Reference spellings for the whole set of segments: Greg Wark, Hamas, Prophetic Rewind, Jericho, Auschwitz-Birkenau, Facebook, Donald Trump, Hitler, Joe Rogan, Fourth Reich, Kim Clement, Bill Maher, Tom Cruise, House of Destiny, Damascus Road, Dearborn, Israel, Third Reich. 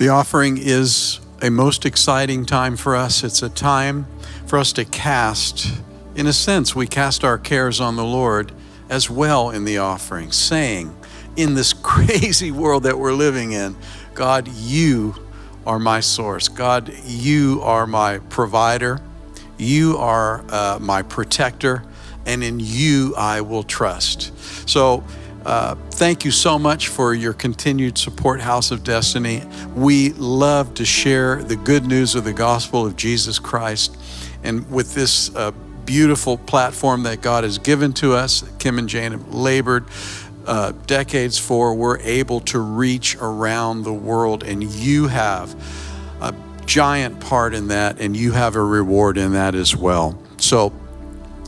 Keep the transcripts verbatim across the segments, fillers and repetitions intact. The offering is a most exciting time for us. It's a time for us to cast, in a sense, we cast our cares on the Lord as well in the offering, saying, in this crazy world that we're living in, God, you are my source. God, you are my provider. You are uh, my protector, and in you I will trust. So uh, thank you so much for your continued support, House of Destiny. We love to share the good news of the gospel of Jesus Christ. And with this uh, beautiful platform that God has given to us, Kim and Jane have labored uh, decades for, we're able to reach around the world, and you have a giant part in that, and you have a reward in that as well. So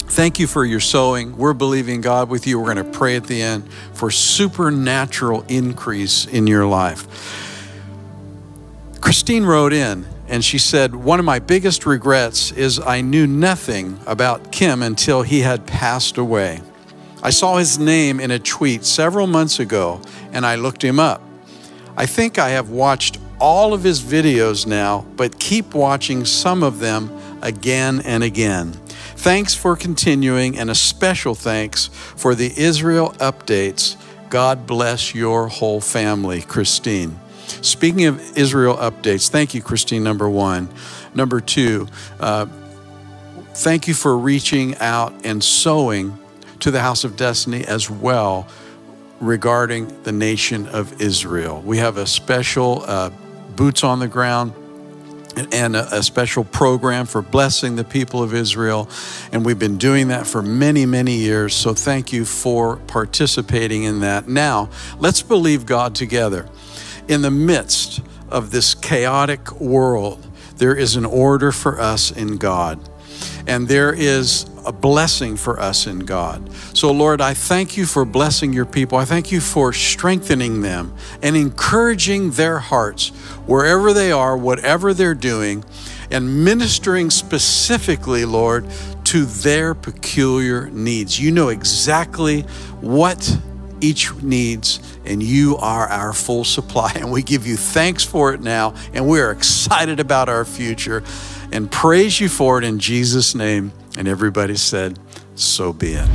thank you for your sowing. We're believing God with you. We're going to pray at the end for supernatural increase in your life. Christine wrote in and she said, one of my biggest regrets is I knew nothing about Kim until he had passed away. I saw his name in a tweet several months ago and I looked him up. I think I have watched all of his videos now, but keep watching some of them again and again. Thanks for continuing, and a special thanks for the Israel updates. God bless your whole family, Christine. Speaking of Israel updates, thank you, Christine, number one. Number two, uh, thank you for reaching out and sowing to the House of Destiny as well regarding the nation of Israel. We have a special uh, boots on the ground and a, a special program for blessing the people of Israel. And we've been doing that for many, many years. So thank you for participating in that. Now, let's believe God together. In the midst of this chaotic world, there is an order for us in God. And there is a blessing for us in God. So Lord, I thank you for blessing your people. I thank you for strengthening them and encouraging their hearts wherever they are, whatever they're doing, and ministering specifically, Lord, to their peculiar needs. You know exactly what each needs, and you are our full supply. And we give you thanks for it now, and we are excited about our future and praise you for it in Jesus' name. And everybody said, so be it.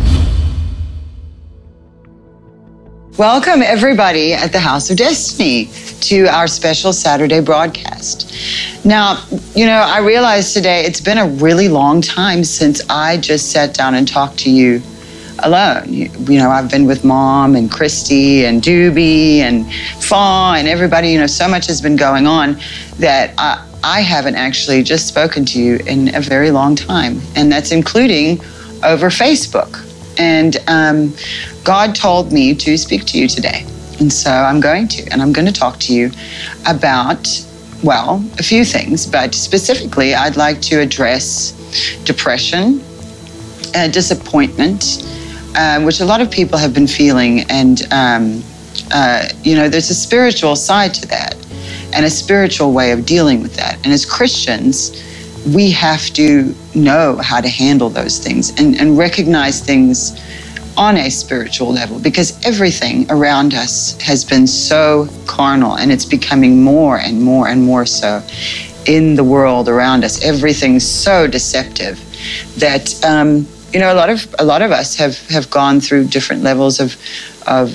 Welcome everybody at the House of Destiny to our special Saturday broadcast. Now, you know, I realized today it's been a really long time since I just sat down and talked to you alone. You, you know, I've been with Mom and Christy and Doobie and Faw and everybody. You know, so much has been going on that I, I haven't actually just spoken to you in a very long time, and that's including over Facebook. And um, God told me to speak to you today, and so I'm going to, and I'm going to talk to you about, well, a few things, but specifically I'd like to address depression, uh, disappointment, uh, which a lot of people have been feeling, and um, uh, you know, there's a spiritual side to that, and a spiritual way of dealing with that. And as Christians, we have to know how to handle those things and, and recognize things on a spiritual level, because everything around us has been so carnal, and it's becoming more and more and more so in the world around us. Everything's so deceptive that, um, you know, a lot of a lot of us have, have gone through different levels of, of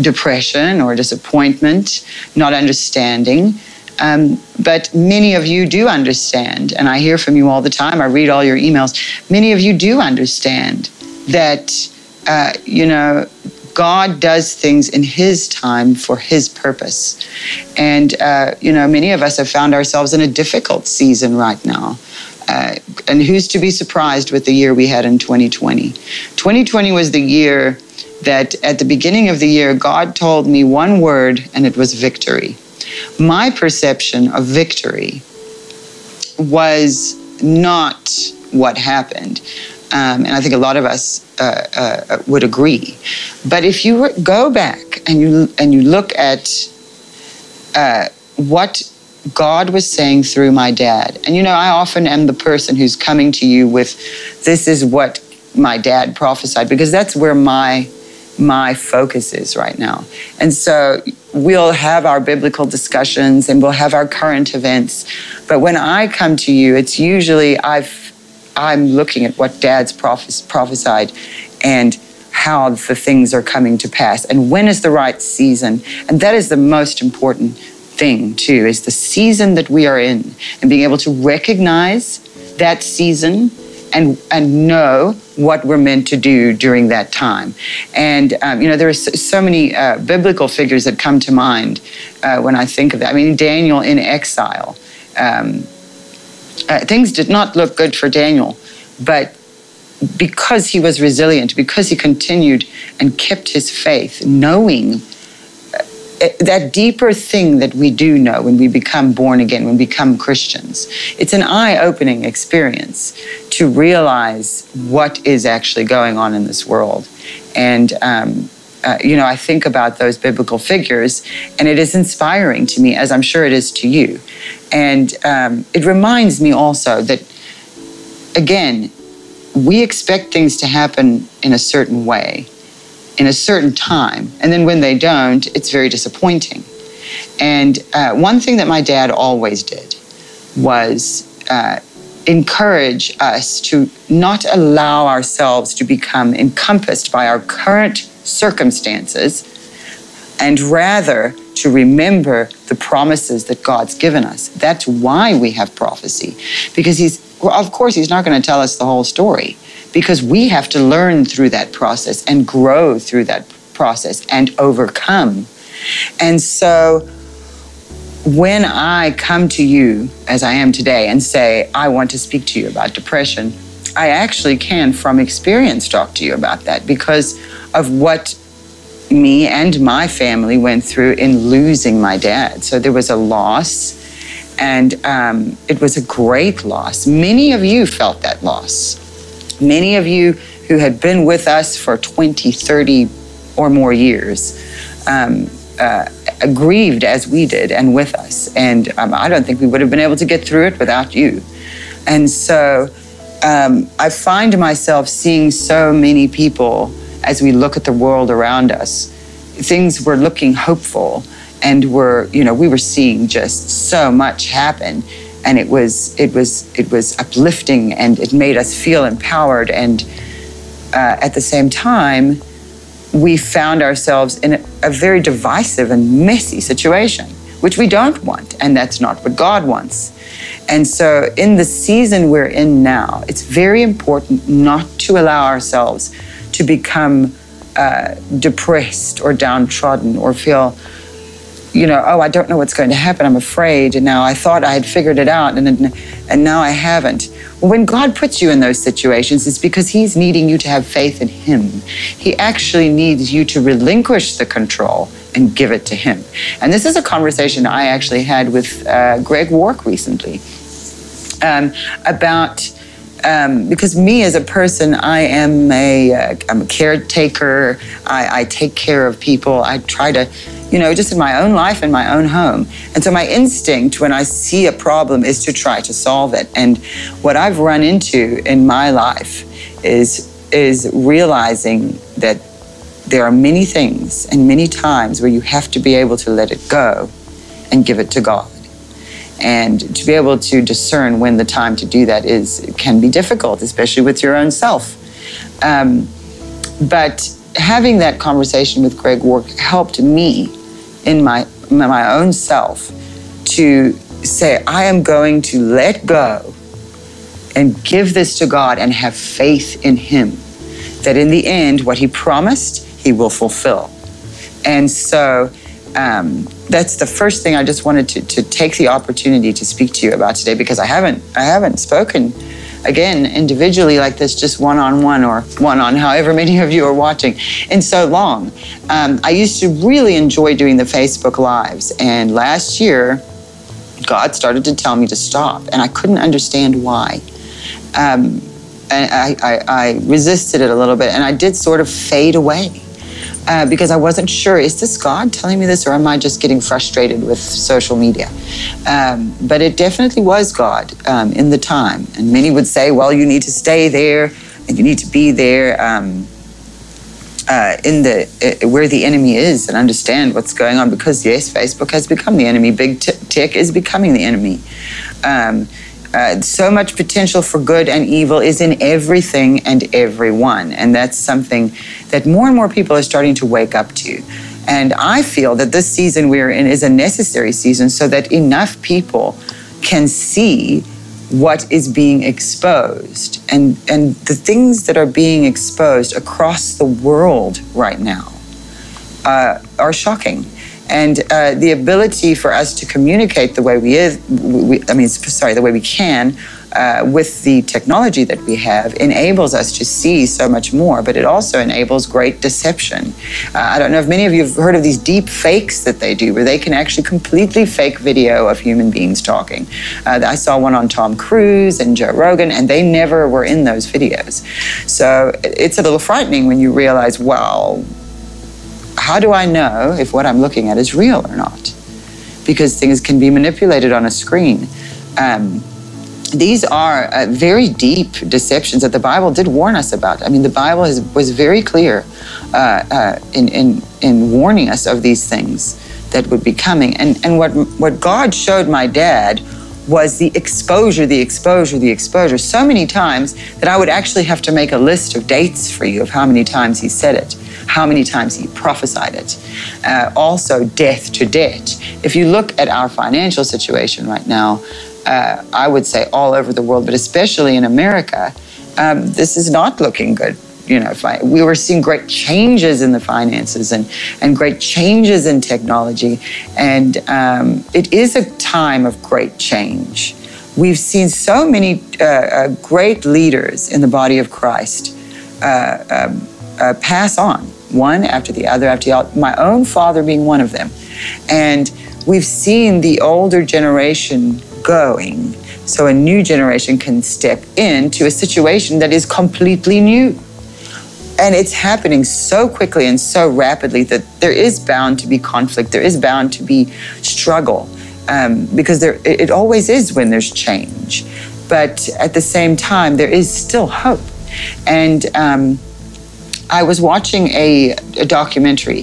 depression or disappointment, not understanding. Um, but many of you do understand, and I hear from you all the time. I read all your emails. Many of you do understand that, uh, you know, God does things in His time for His purpose. And, uh, you know, many of us have found ourselves in a difficult season right now. Uh, and who's to be surprised with the year we had in twenty twenty? twenty twenty was the year that at the beginning of the year, God told me one word, and it was victory. My perception of victory was not what happened. Um, and I think a lot of us uh, uh, would agree. But if you go back and you, and you look at uh, what God was saying through my dad, and you know, I often am the person who's coming to you with, this is what my dad prophesied, because that's where my my focus is right now. And so we'll have our biblical discussions and we'll have our current events. But when I come to you, it's usually I've, I'm looking at what Dad's prophes prophesied and how the things are coming to pass and when is the right season. And that is the most important thing too, is the season that we are in and being able to recognize that season and, and know what we're meant to do during that time. And, um, you know, there are so, so many uh, biblical figures that come to mind uh, when I think of that. I mean, Daniel in exile. Um, uh, things did not look good for Daniel, but because he was resilient, because he continued and kept his faith, knowing that deeper thing that we do know when we become born again, when we become Christians. It's an eye-opening experience to realize what is actually going on in this world. And, um, uh, you know, I think about those biblical figures, and it is inspiring to me, as I'm sure it is to you. And um, it reminds me also that, again, we expect things to happen in a certain way, in a certain time. And then when they don't, it's very disappointing. And uh, one thing that my dad always did was uh, encourage us to not allow ourselves to become encompassed by our current circumstances, and rather to remember the promises that God's given us. That's why we have prophecy, because he's, well, of course, he's not going to tell us the whole story, because we have to learn through that process and grow through that process and overcome. And so when I come to you, as I am today, and say, I want to speak to you about depression, I actually can, from experience, talk to you about that because of what me and my family went through in losing my dad. So there was a loss, and um, it was a great loss. Many of you felt that loss. Many of you who had been with us for twenty, thirty or more years um, uh, grieved as we did and with us. And um, I don't think we would have been able to get through it without you. And so um, I find myself seeing so many people as we look at the world around us. Things were looking hopeful and were, you know, we were seeing just so much happen. And it was, it was, it was uplifting, and it made us feel empowered. And uh, at the same time, we found ourselves in a, a very divisive and messy situation, which we don't want, and that's not what God wants. And so in the season we're in now, it's very important not to allow ourselves to become uh, depressed or downtrodden or feel, you know, oh, I don't know what's going to happen. I'm afraid. And now I thought I had figured it out, and, and, and now I haven't. Well, when God puts you in those situations, it's because he's needing you to have faith in him. He actually needs you to relinquish the control and give it to him. And this is a conversation I actually had with uh, Greg Wark recently um, about... Um, because me as a person, I am a, uh, I'm a caretaker. I, I take care of people. I try to, you know, just in my own life, in my own home. And so my instinct when I see a problem is to try to solve it. And what I've run into in my life is, is realizing that there are many things and many times where you have to be able to let it go and give it to God. And to be able to discern when the time to do that is can be difficult, especially with your own self. Um, but having that conversation with Greg Wark helped me in my, my own self to say, I am going to let go and give this to God and have faith in him, that in the end, what he promised, he will fulfill. And so, Um, that's the first thing I just wanted to, to take the opportunity to speak to you about today, because I haven't, I haven't spoken, again, individually like this, just one-on-one or one-on however many of you are watching, in so long. Um, I used to really enjoy doing the Facebook Lives, and last year, God started to tell me to stop, and I couldn't understand why. Um, and I, I, I resisted it a little bit, and I did sort of fade away. Uh, because I wasn't sure, is this God telling me this, or am I just getting frustrated with social media? Um, but it definitely was God um, in the time. And many would say, well, you need to stay there and you need to be there. Um, uh, in the uh, where the enemy is and understand what's going on. Because yes, Facebook has become the enemy. Big t tech is becoming the enemy. Um, uh, so much potential for good and evil is in everything and everyone, and that's something that more and more people are starting to wake up to. And I feel that this season we're in is a necessary season so that enough people can see what is being exposed and, and the things that are being exposed across the world right now uh, are shocking. And uh, the ability for us to communicate the way we is, we, I mean, sorry, the way we can uh, with the technology that we have enables us to see so much more, but it also enables great deception. Uh, I don't know if many of you have heard of these deep fakes that they do, where they can actually completely fake video of human beings talking. Uh, I saw one on Tom Cruise and Joe Rogan, and they never were in those videos. So it's a little frightening when you realize, well, how do I know if what I'm looking at is real or not? Because things can be manipulated on a screen. Um, these are uh, very deep deceptions that the Bible did warn us about. I mean, the Bible is, was very clear uh, uh, in, in, in warning us of these things that would be coming. And, and what, what God showed my dad was the exposure, the exposure, the exposure, so many times that I would actually have to make a list of dates for you of how many times he said it, how many times he prophesied it. Uh, also, death to debt. If you look at our financial situation right now, uh, I would say all over the world, but especially in America, um, this is not looking good. You know, if I, we were seeing great changes in the finances and, and great changes in technology. And um, it is a time of great change. We've seen so many uh, uh, great leaders in the body of Christ uh, um, uh, pass on, one after the other, after the other, my own father being one of them. And we've seen the older generation going, so a new generation can step into a situation that is completely new. And it's happening so quickly and so rapidly that there is bound to be conflict. There is bound to be struggle um, because there, it always is when there's change. But at the same time, there is still hope. And um, I was watching a, a documentary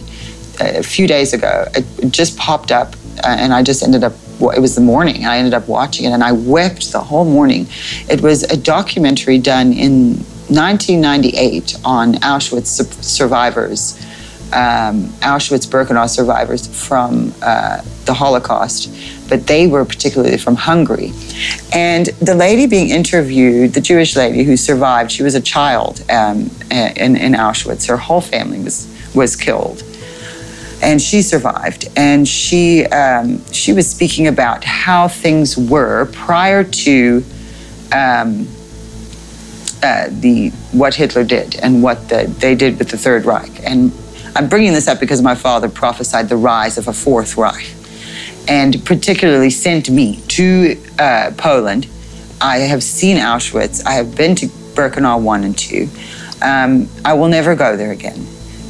a few days ago. It just popped up and I just ended up, well, it was the morning, and I ended up watching it and I wept the whole morning. It was a documentary done in nineteen ninety-eight on Auschwitz survivors, um, Auschwitz-Birkenau survivors from uh, the Holocaust, but they were particularly from Hungary. And the lady being interviewed, the Jewish lady who survived, she was a child um, in, in Auschwitz. Her whole family was, was killed. And she survived. And she, um, she was speaking about how things were prior to um, Uh, the what Hitler did and what the, they did with the Third Reich. And I'm bringing this up because my father prophesied the rise of a Fourth Reich and particularly sent me to uh, Poland. I have seen Auschwitz. I have been to Birkenau one and two. Um, I will never go there again.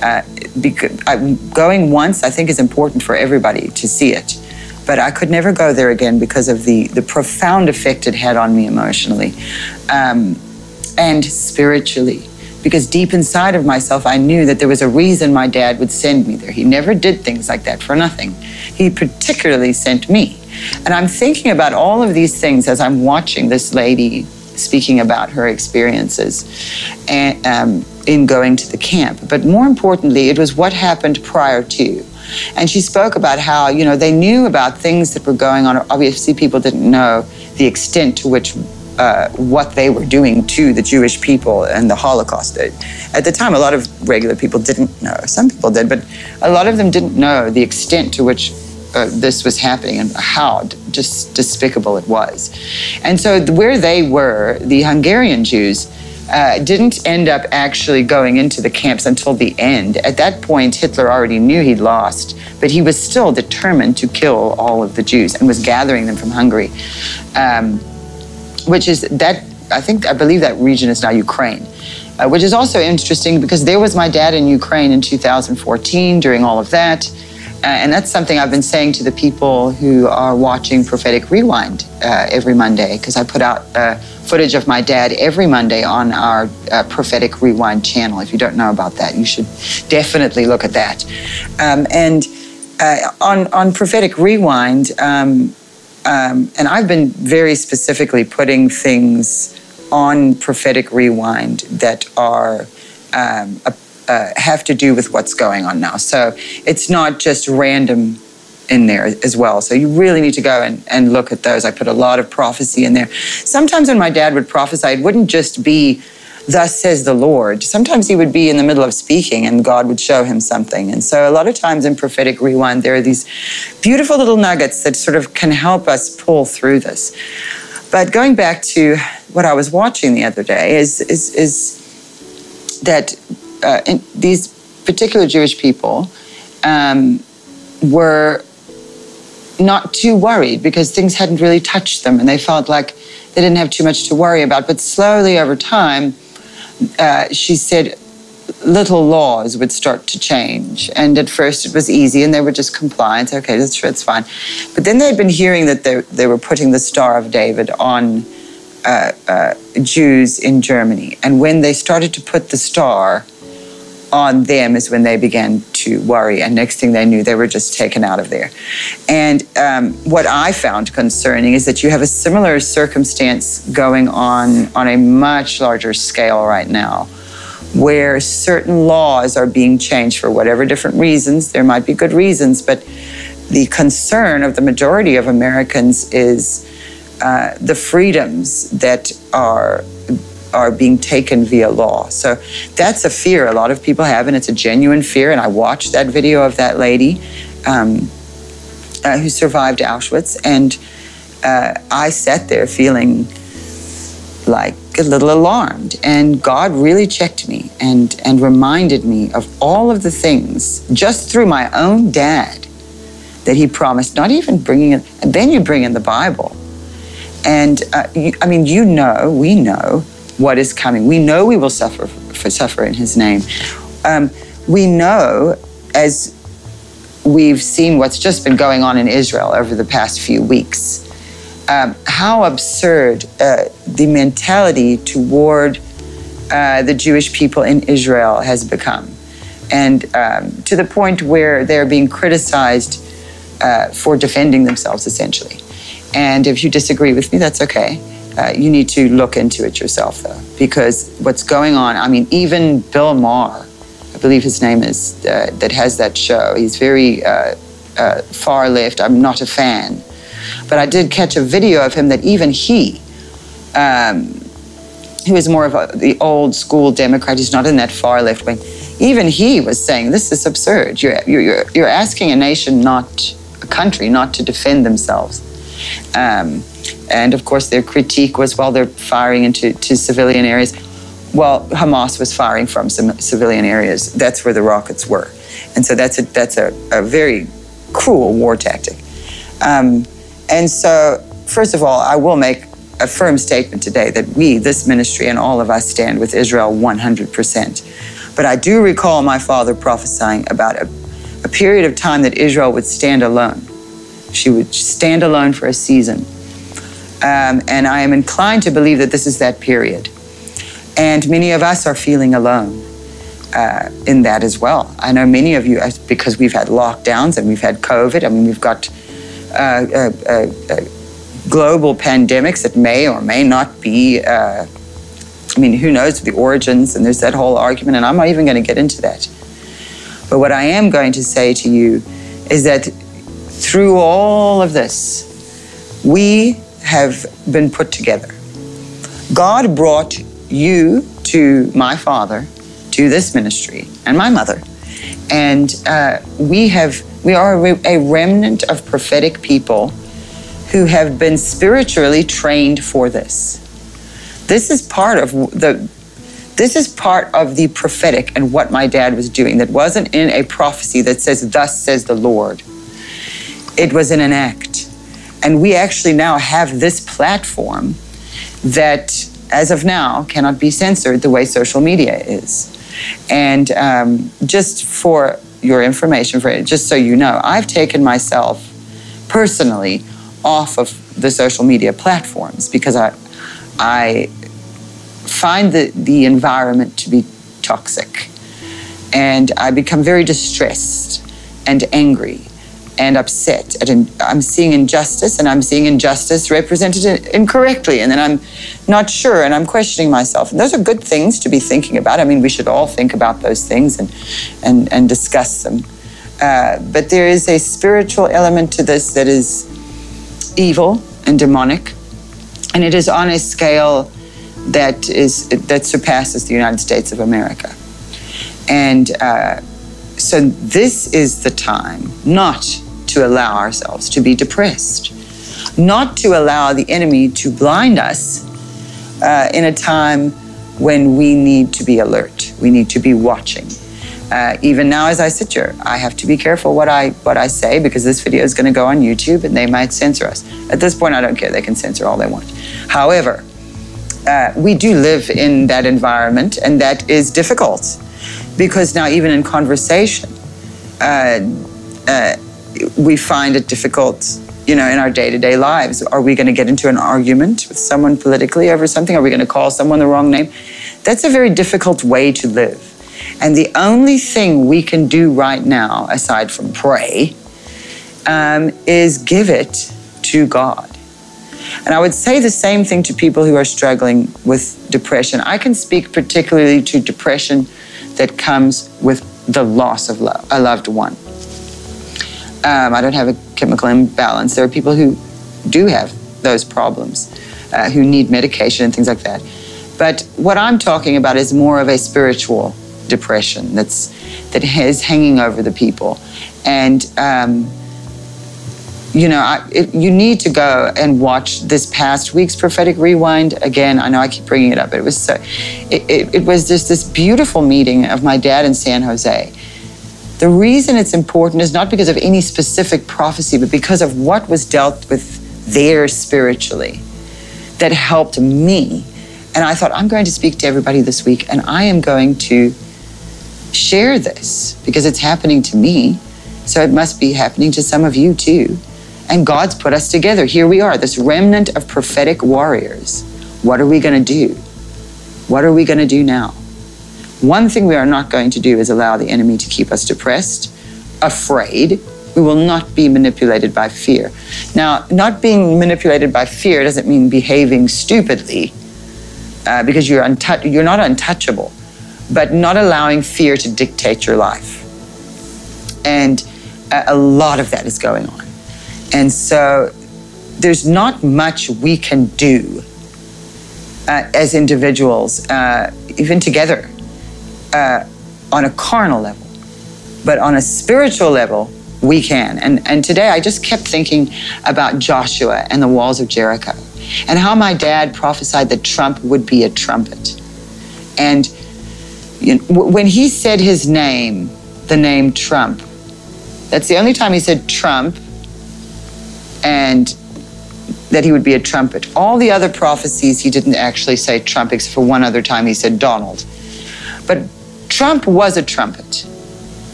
Uh, because I, going once, I think, is important for everybody to see it. But I could never go there again because of the, the profound effect it had on me emotionally. Um, and spiritually, because deep inside of myself, I knew that there was a reason my dad would send me there. He never did things like that for nothing. He particularly sent me. And I'm thinking about all of these things as I'm watching this lady speaking about her experiences and, um, in going to the camp. But more importantly, it was what happened prior to. And she spoke about how, you know, they knew about things that were going on. Obviously, people didn't know the extent to which Uh, what they were doing to the Jewish people and the Holocaust. At the time, a lot of regular people didn't know. Some people did, but a lot of them didn't know the extent to which uh, this was happening and how just despicable it was. And so where they were, the Hungarian Jews uh, didn't end up actually going into the camps until the end. At that point, Hitler already knew he'd lost, but he was still determined to kill all of the Jews and was gathering them from Hungary. Um, which is that, I think, I believe that region is now Ukraine, uh, which is also interesting because there was my dad in Ukraine in two thousand fourteen during all of that. And that's something I've been saying to the people who are watching Prophetic Rewind uh, every Monday, because I put out uh, footage of my dad every Monday on our uh, Prophetic Rewind channel. If you don't know about that, you should definitely look at that. Um, and uh, on, on Prophetic Rewind, um, um, and I've been very specifically putting things on Prophetic Rewind that are um, a Uh, have to do with what's going on now. So it's not just random in there as well. So you really need to go and, and look at those. I put a lot of prophecy in there. Sometimes when my dad would prophesy, it wouldn't just be, thus says the Lord. Sometimes he would be in the middle of speaking and God would show him something. And so a lot of times in Prophetic Rewind, there are these beautiful little nuggets that sort of can help us pull through this. But going back to what I was watching the other day is, is, is that Uh, and these particular Jewish people um, were not too worried because things hadn't really touched them and they felt like they didn't have too much to worry about. But slowly over time, uh, she said little laws would start to change. And at first it was easy and they would just comply and say, okay, that's true, it's fine. But then they'd been hearing that they, they were putting the Star of David on uh, uh, Jews in Germany. And when they started to put the star on them is when they began to worry. And next thing they knew, they were just taken out of there. And um, what I found concerning is that you have a similar circumstance going on on a much larger scale right now, where certain laws are being changed for whatever different reasons. There might be good reasons, but the concern of the majority of Americans is uh, the freedoms that are are being taken via law. So that's a fear a lot of people have, and it's a genuine fear. And I watched that video of that lady um, uh, who survived Auschwitz, and uh, I sat there feeling like a little alarmed. And God really checked me and, and reminded me of all of the things, just through my own dad, that he promised, not even bringing it, and then you bring in the Bible. And uh, you, I mean, you know, we know, what is coming. We know we will suffer for suffer in his name. Um, we know, as we've seen what's just been going on in Israel over the past few weeks, um, how absurd uh, the mentality toward uh, the Jewish people in Israel has become. And um, to the point where they're being criticized uh, for defending themselves, essentially. And if you disagree with me, that's okay. Uh, you need to look into it yourself, though, because what's going on, I mean, even Bill Maher, I believe his name is, uh, that has that show. He's very uh, uh, far left. I'm not a fan. But I did catch a video of him that even he, um, who is more of a, the old school Democrat, he's not in that far left wing, even he was saying, this is absurd. You're, you're, you're asking a nation, not a country, not to defend themselves. Um, and of course their critique was, well, they're firing into to civilian areas. Well, Hamas was firing from some civilian areas. That's where the rockets were. And so that's a, that's a, a very cruel war tactic. Um, and so, first of all, I will make a firm statement today that we, this ministry and all of us, stand with Israel one hundred percent. But I do recall my father prophesying about a, a period of time that Israel would stand alone. She would stand alone for a season. Um, and I am inclined to believe that this is that period. And many of us are feeling alone uh, in that as well. I know many of you, because we've had lockdowns and we've had COVID, I mean, we've got uh, uh, uh, uh, global pandemics that may or may not be, uh, I mean, who knows the origins, and there's that whole argument, and I'm not even gonna get into that. But what I am going to say to you is that through all of this, we have been put together. God brought you to my father, to this ministry, and my mother. And uh, we have, we are a remnant of prophetic people who have been spiritually trained for this. This is part of the, this is part of the prophetic and what my dad was doing. That wasn't in a prophecy that says, thus says the Lord. It was in an act. And we actually now have this platform that, as of now, cannot be censored the way social media is. And um, just for your information for it, just so you know. I've taken myself personally off of the social media platforms because I, I find the, the environment to be toxic. And I become very distressed and angry and upset. And I'm seeing injustice, and I'm seeing injustice represented incorrectly, and then I'm not sure, and I'm questioning myself. And those are good things to be thinking about. I mean, we should all think about those things and, and, and discuss them. Uh, but there is a spiritual element to this that is evil and demonic, and it is on a scale that is that surpasses the United States of America. And uh, so this is the time not to allow ourselves to be depressed, not to allow the enemy to blind us uh, in a time when we need to be alert, we need to be watching. Uh, even now as I sit here, I have to be careful what I, what I say, because this video is gonna go on YouTube and they might censor us. At this point, I don't care, they can censor all they want. However, uh, we do live in that environment, and that is difficult. Because now even in conversation, uh, uh, we find it difficult, you know, in our day-to-day lives. Are we gonna get into an argument with someone politically over something? Are we gonna call someone the wrong name? That's a very difficult way to live. And the only thing we can do right now, aside from pray, um, is give it to God. And I would say the same thing to people who are struggling with depression. I can speak particularly to depression that comes with the loss of lo- a loved one. Um, I don't have a chemical imbalance. There are people who do have those problems, uh, who need medication and things like that. But what I'm talking about is more of a spiritual depression that's that is hanging over the people. And, um, you know, I, it, you need to go and watch this past week's Prophetic Rewind. Again, I know I keep bringing it up, but it was so, it, it, it was just this beautiful meeting of my dad in San Jose. The reason it's important is not because of any specific prophecy, but because of what was dealt with there spiritually that helped me. And I thought, I'm going to speak to everybody this week, and I am going to share this because it's happening to me, so it must be happening to some of you too. And God's put us together. Here we are, this remnant of prophetic warriors. What are we going to do? What are we going to do now? One thing we are not going to do is allow the enemy to keep us depressed, afraid. We will not be manipulated by fear. Now, not being manipulated by fear doesn't mean behaving stupidly, uh, because you're, you're not untouchable, but not allowing fear to dictate your life. And a lot of that is going on. And so there's not much we can do uh, as individuals, uh, even together, uh, on a carnal level. But on a spiritual level, we can. And, and today I just kept thinking about Joshua and the walls of Jericho and how my dad prophesied that Trump would be a trumpet. And you know, when he said his name, the name Trump, that's the only time he said Trump, and that he would be a trumpet. All the other prophecies, he didn't actually say Trump, except for one other time he said Donald. But Trump was a trumpet.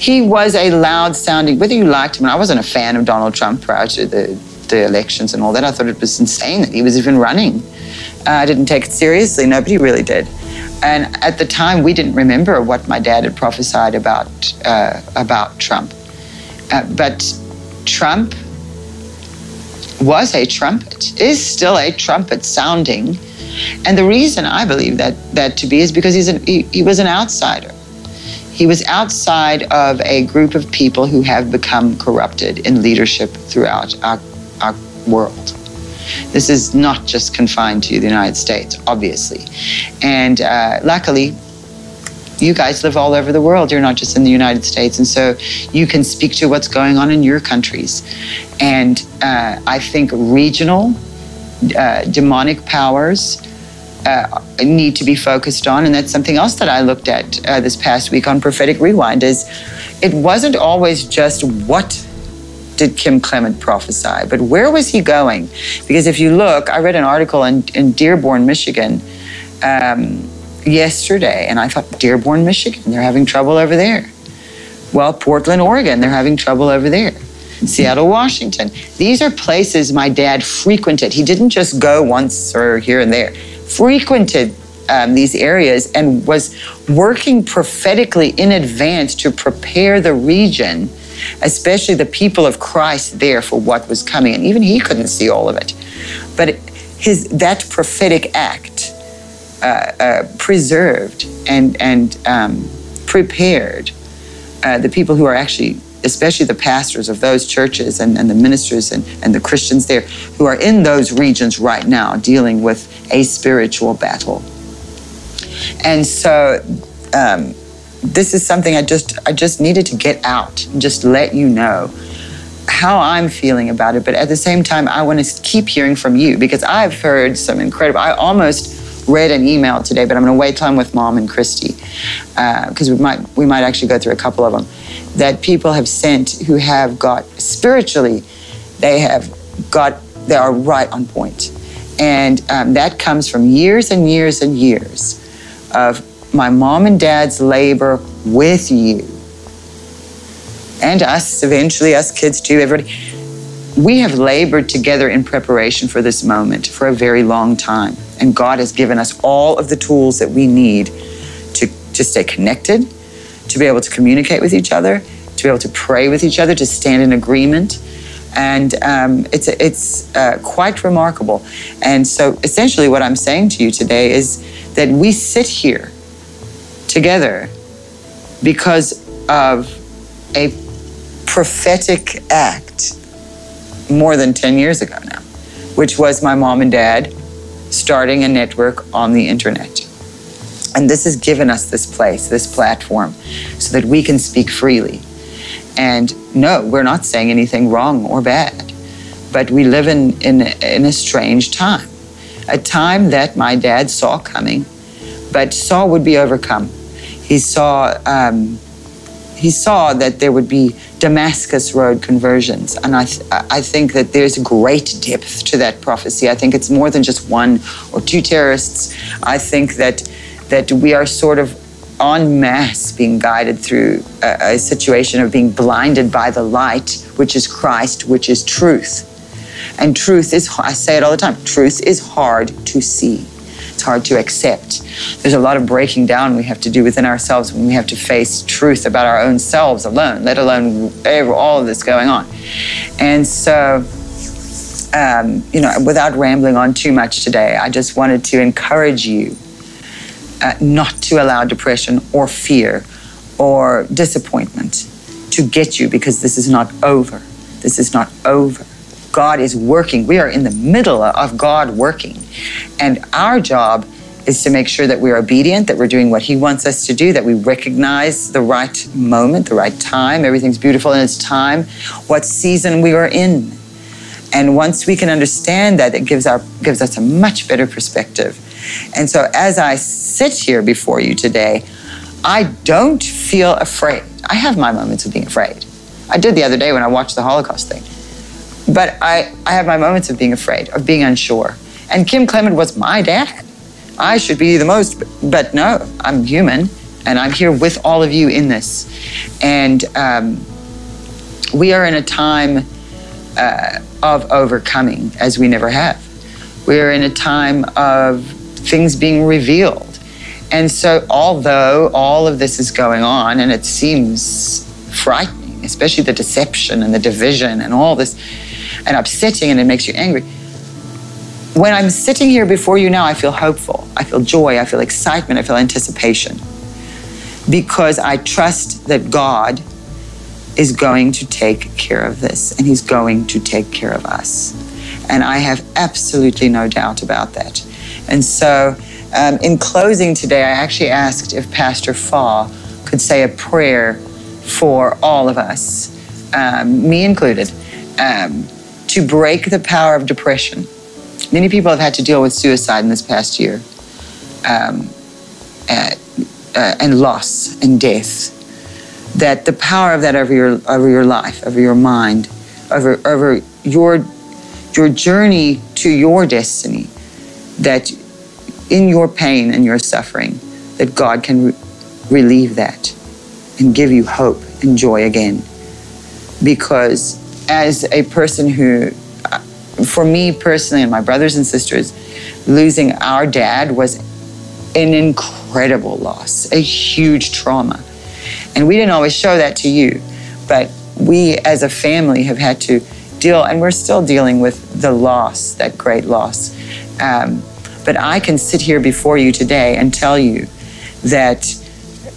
He was a loud sounding, whether you liked him, and I wasn't a fan of Donald Trump prior to the, the elections and all that. I thought it was insane that he was even running. Uh, I didn't take it seriously, nobody really did. And at the time, we didn't remember what my dad had prophesied about, uh, about Trump. Uh, but Trump was a trumpet, is still a trumpet sounding. And the reason I believe that, that to be is because he's an, he, he was an outsider. He was outside of a group of people who have become corrupted in leadership throughout our, our world. This is not just confined to the United States, obviously. And uh, luckily, you guys live all over the world. You're not just in the United States. And so you can speak to what's going on in your countries. And uh, I think regional uh, demonic powers uh, need to be focused on. And that's something else that I looked at uh, this past week on Prophetic Rewind is it wasn't always just what did Kim Clement prophesy, but where was he going? Because if you look, I read an article in, in Dearborn, Michigan um, yesterday, and I thought, Dearborn, Michigan, they're having trouble over there. Well, Portland, Oregon, they're having trouble over there. Seattle, Washington. These are places my dad frequented. He didn't just go once or here and there. Frequented um, these areas and was working prophetically in advance to prepare the region, especially the people of Christ there, for what was coming. And even he couldn't see all of it. But his, that prophetic act uh, uh, preserved and, and um, prepared uh, the people who are actually, especially the pastors of those churches and, and the ministers and, and the Christians there who are in those regions right now dealing with a spiritual battle. And so um, this is something I just, I just needed to get out and just let you know how I'm feeling about it. But at the same time, I want to keep hearing from you, because I've heard some incredible, I almost read an email today, but I'm going to wait till I'm with Mom and Christy, because uh, we might we might actually go through a couple of them that people have sent who have got spiritually, they have got, they are right on point. And um, that comes from years and years and years of my mom and dad's labor with you and us, eventually us kids too, everybody. We have labored together in preparation for this moment for a very long time. And God has given us all of the tools that we need to, to stay connected, to be able to communicate with each other, to be able to pray with each other, to stand in agreement. And um, it's, it's uh, quite remarkable. And so essentially what I'm saying to you today is that we sit here together because of a prophetic act more than ten years ago now, which was my mom and dad starting a network on the internet. And this has given us this place, this platform, so that we can speak freely. And no, we're not saying anything wrong or bad, but we live in, in, in a strange time, a time that my dad saw coming, but saw would be overcome. He saw, um, he saw that there would be Damascus Road conversions. And I, th I think that there's great depth to that prophecy. I think it's more than just one or two terrorists. I think that, that we are sort of en masse being guided through a, a situation of being blinded by the light, which is Christ, which is truth. And truth is, I say it all the time, truth is hard to see. It's hard to accept. There's a lot of breaking down we have to do within ourselves when we have to face truth about our own selves alone, let alone all of this going on. And so, um, you know, without rambling on too much today, I just wanted to encourage you uh, not to allow depression or fear or disappointment to get you, because this is not over. This is not over. God is working. We are in the middle of God working. And our job is to make sure that we're obedient, that we're doing what he wants us to do, that we recognize the right moment, the right time. Everything's beautiful in its time, what season we are in. And once we can understand that, it gives, our, gives us a much better perspective. And so as I sit here before you today, I don't feel afraid. I have my moments of being afraid. I did the other day when I watched the Holocaust thing. But I, I have my moments of being afraid, of being unsure. And Kim Clement was my dad. I should be the most, but no, I'm human, and I'm here with all of you in this. And um, we are in a time uh, of overcoming, as we never have. We're in a time of things being revealed. And so although all of this is going on, and it seems frightening, especially the deception and the division and all this, and upsetting, and it makes you angry. When I'm sitting here before you now, I feel hopeful. I feel joy, I feel excitement, I feel anticipation, because I trust that God is going to take care of this, and he's going to take care of us. And I have absolutely no doubt about that. And so um, in closing today, I actually asked if Pastor Faw could say a prayer for all of us, um, me included, um, to break the power of depression. Many people have had to deal with suicide in this past year, um, uh, uh, and loss and death. That the power of that over your over your life, over your mind, over over your your journey to your destiny. That in your pain and your suffering, that God can re relieve that and give you hope and joy again. Because as a person who, for me personally and my brothers and sisters, losing our dad was an incredible loss, a huge trauma. And we didn't always show that to you, but we as a family have had to deal, and we're still dealing with the loss, that great loss. Um, but I can sit here before you today and tell you that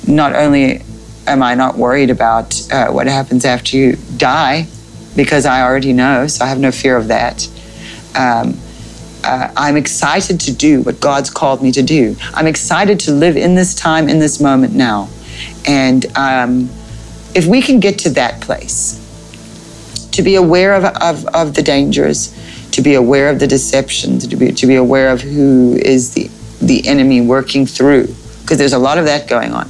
not only am I not worried about uh, what happens after you die, because I already know, so I have no fear of that. Um, uh, I'm excited to do what God's called me to do. I'm excited to live in this time, in this moment now. And um, if we can get to that place, to be aware of, of, of the dangers, to be aware of the deception, to be, to be aware of who is the, the enemy working through, because there's a lot of that going on.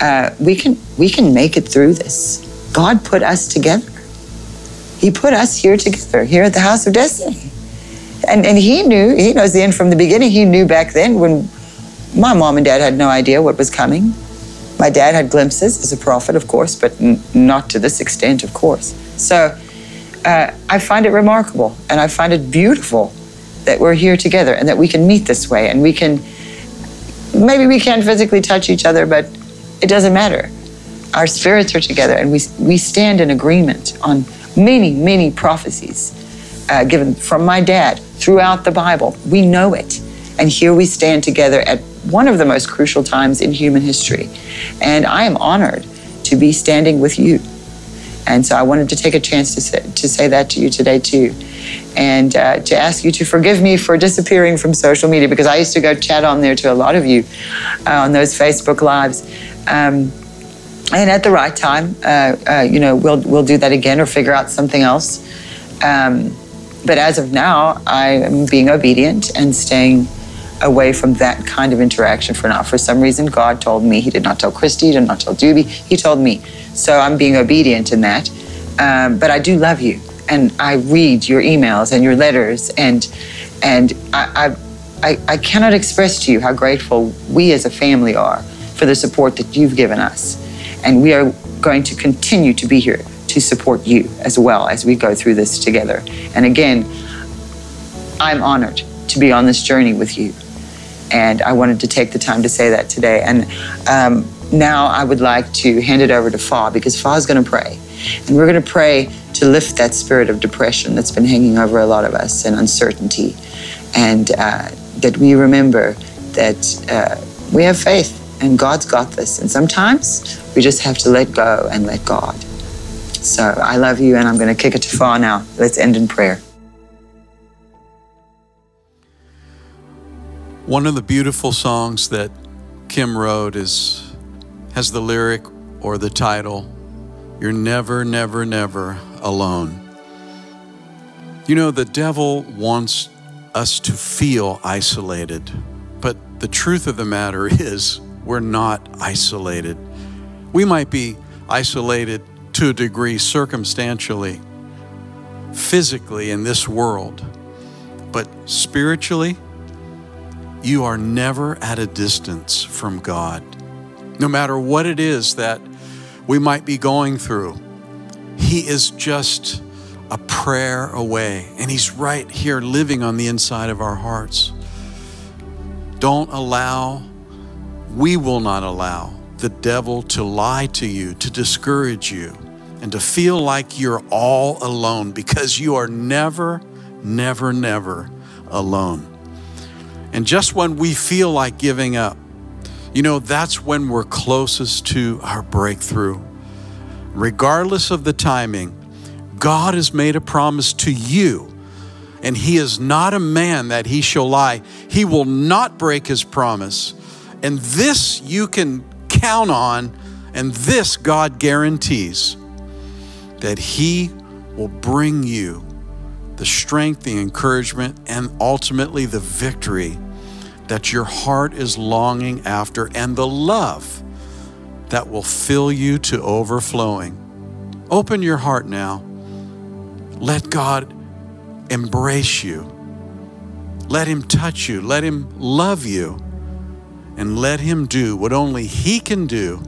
Uh, we can, we can make it through this. God put us together. He put us here together, here at the House of Destiny. And, and he knew, he knows the end from the beginning. He knew back then when my mom and dad had no idea what was coming. My dad had glimpses as a prophet, of course, but n not to this extent, of course. So uh, I find it remarkable, and I find it beautiful that we're here together and that we can meet this way, and we can, maybe we can't physically touch each other, but it doesn't matter. Our spirits are together, and we, we stand in agreement on many, many prophecies uh, given from my dad throughout the Bible. We know it. And here we stand together at one of the most crucial times in human history. And I am honored to be standing with you. And so I wanted to take a chance to say, to say that to you today too. And uh, to ask you to forgive me for disappearing from social media, because I used to go chat on there to a lot of you uh, on those Facebook Lives. Um, and at the right time, uh, uh, you know, we'll, we'll do that again or figure out something else. Um, but as of now, I am being obedient and staying away from that kind of interaction for now. For some reason, God told me. He did not tell Christy, he did not tell Doobie, he told me. So I'm being obedient in that. Um, but I do love you, and I read your emails and your letters, and and I, I, I cannot express to you how grateful we as a family are for the support that you've given us. And we are going to continue to be here to support you as well as we go through this together. And again, I'm honored to be on this journey with you. And I wanted to take the time to say that today. And um, now I would like to hand it over to Fa, because Fa is going to pray. And we're going to pray to lift that spirit of depression that's been hanging over a lot of us, and uncertainty. And uh, that we remember that uh, we have faith and God's got this. And sometimes we just have to let go and let God. So I love you, and I'm going to kick it to Fa now. Let's end in prayer. One of the beautiful songs that Kim wrote is, has the lyric or the title, "You're Never, Never, Never Alone." You know, the devil wants us to feel isolated, but the truth of the matter is we're not isolated. We might be isolated to a degree circumstantially, physically in this world, but spiritually, you are never at a distance from God. No matter what it is that we might be going through, He is just a prayer away, and He's right here living on the inside of our hearts. Don't allow, we will not allow the devil to lie to you, to discourage you, and to feel like you're all alone, because you are never, never, never alone. And just when we feel like giving up, you know, that's when we're closest to our breakthrough. Regardless of the timing, God has made a promise to you, and He is not a man that He shall lie. He will not break His promise. And this you can count on, and this God guarantees, that He will bring you the strength, the encouragement, and ultimately the victory that your heart is longing after, and the love that will fill you to overflowing. Open your heart now. Let God embrace you. Let Him touch you. Let Him love you. And let Him do what only He can do,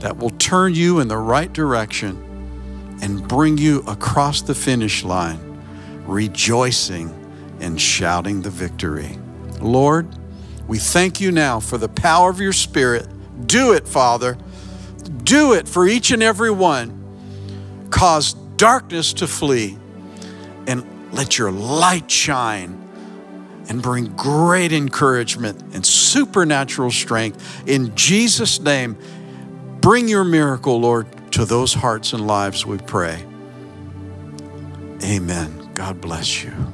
that will turn turn you in the right direction and bring you across the finish line, rejoicing and shouting the victory. Lord, we thank you now for the power of your Spirit. Do it, Father. Do it for each and every one. Cause darkness to flee and let your light shine and bring great encouragement and supernatural strength. In Jesus' name, bring your miracle, Lord, to those hearts and lives, we pray. Amen. God bless you.